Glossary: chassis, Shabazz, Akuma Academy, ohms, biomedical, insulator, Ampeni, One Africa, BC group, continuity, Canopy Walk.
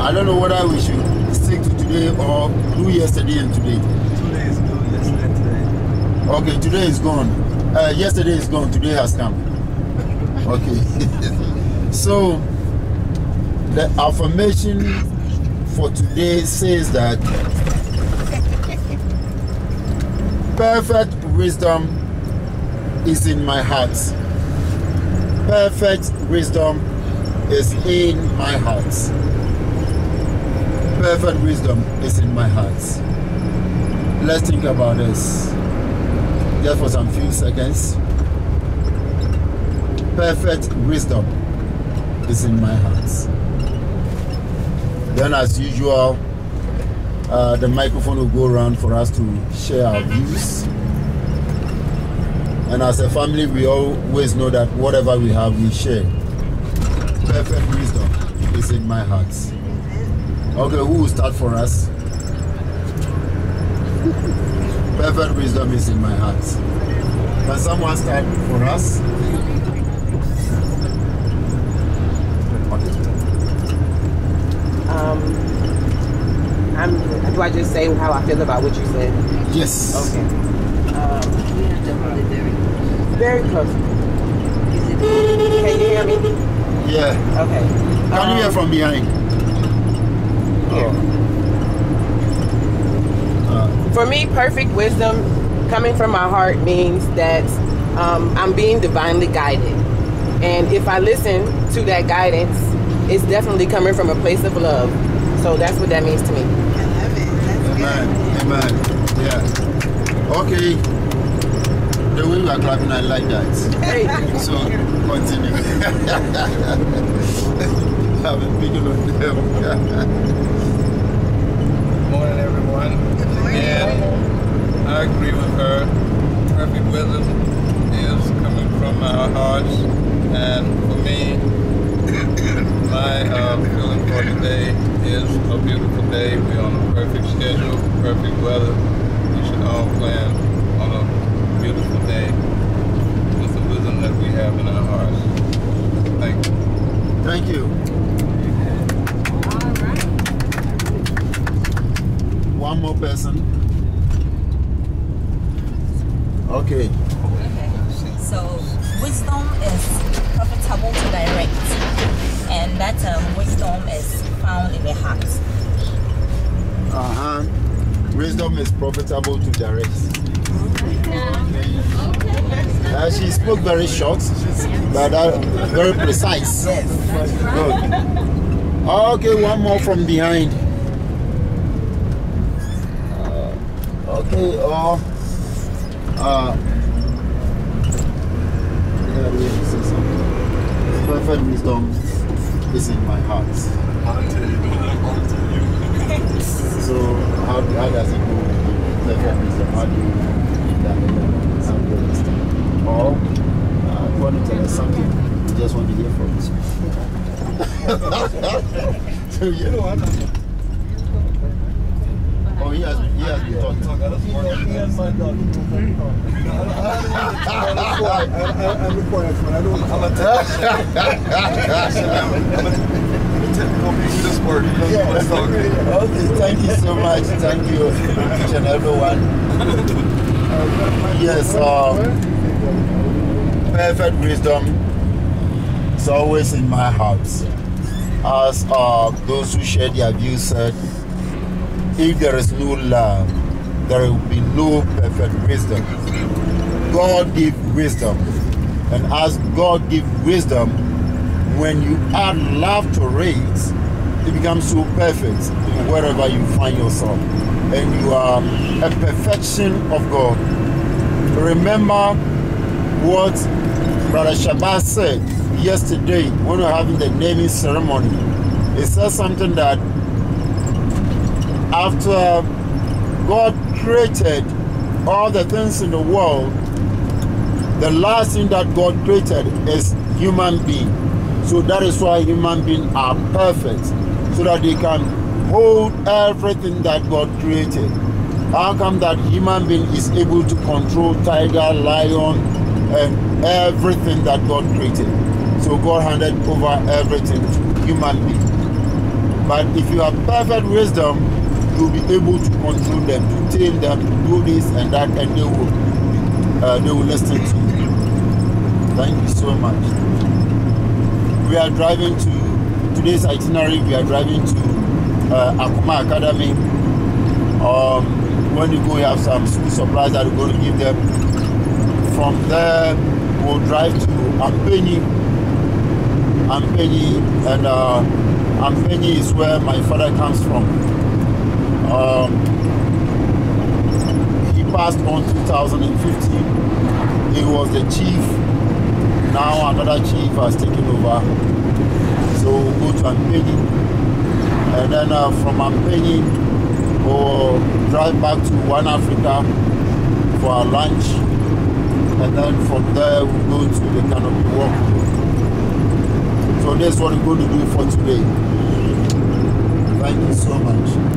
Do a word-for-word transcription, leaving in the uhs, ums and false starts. I don't know whether we should stick to today or do yesterday and today. Today is gone, yesterday today. Okay, today is gone. Uh, yesterday is gone, today has come. Okay. So, the affirmation for today says that perfect wisdom is in my heart. Perfect wisdom is in my heart. Perfect wisdom is in my heart. Let's think about this just for some few seconds. Perfect wisdom is in my heart. Then, as usual, uh, the microphone will go around for us to share our views. And as a family, we always know that whatever we have, we share. Perfect wisdom is in my heart. Okay, who will start for us? Perfect wisdom is in my heart. Can someone start for us? Um, I'm, do I just say how I feel about what you said? Yes. Okay. Um, Very close. Can you hear me? Yeah. Okay. Can um, you hear from behind? Here. Oh. Uh. For me, perfect wisdom coming from my heart means that um, I'm being divinely guided. And if I listen to that guidance, it's definitely coming from a place of love. So that's what that means to me. I love it. That's Amen. Good. Amen. Yeah. Okay. The way we are clapping, I like that. So, continue. Have a big one. Good morning, everyone. And I agree with her. Perfect wisdom is coming from our hearts. And for me, my uh, feeling for today is a beautiful day. We're on a perfect schedule, perfect weather. We should all plan on a beautiful day with the wisdom that we have in our hearts. Thank you. Thank you. All right. One more person. Okay. Okay. So wisdom is profitable to direct, and that um, wisdom is found in the heart. Uh huh. Wisdom is profitable to direct. Uh, she spoke very short, but uh, very precise. Good. Okay, one more from behind. Uh, okay, or uh, perfect wisdom is in my heart. So how, how does it go? Perfect wisdom. How do you that something wisdom? Or uh, you want to tell us something? You just want to hear from us. So you know what? Oh, he has he has been talking. I'm required for. I don't. I'm attached. Word, yeah. Okay, thank you so much. Thank you, each and everyone. Yes, um, perfect wisdom is always in my heart. As uh, those who shared their views said, if there is no love, there will be no perfect wisdom. God gives wisdom, and as God gives wisdom, when you add love to it, it becomes so perfect wherever you find yourself, and you are a perfection of God. Remember what Brother Shabazz said yesterday when we were having the naming ceremony. He said something that after God created all the things in the world, the last thing that God created is human being. So that is why human beings are perfect, so that they can hold everything that God created. How come that human being is able to control tiger, lion, and everything that God created? So God handed over everything to human being. But if you have perfect wisdom, you'll be able to control them, to tell them to do this and that, and they will, uh, they will listen to you. Thank you so much. We are driving to today's itinerary. We are driving to uh, Akuma Academy. Um, when you go, you have some school supplies that we're going to give them. From there, we'll drive to Ampeni. Ampeni, and uh, Ampeni is where my father comes from. Um, he passed on two thousand fifteen. He was the chief. Now another chief has taken over. So we'll go to Ampeni, and then uh, from Ampeni, or drive back to One Africa for our lunch, and then from there we'll go to the Canopy Walk. So that's what we're going to do for today. Thank you so much.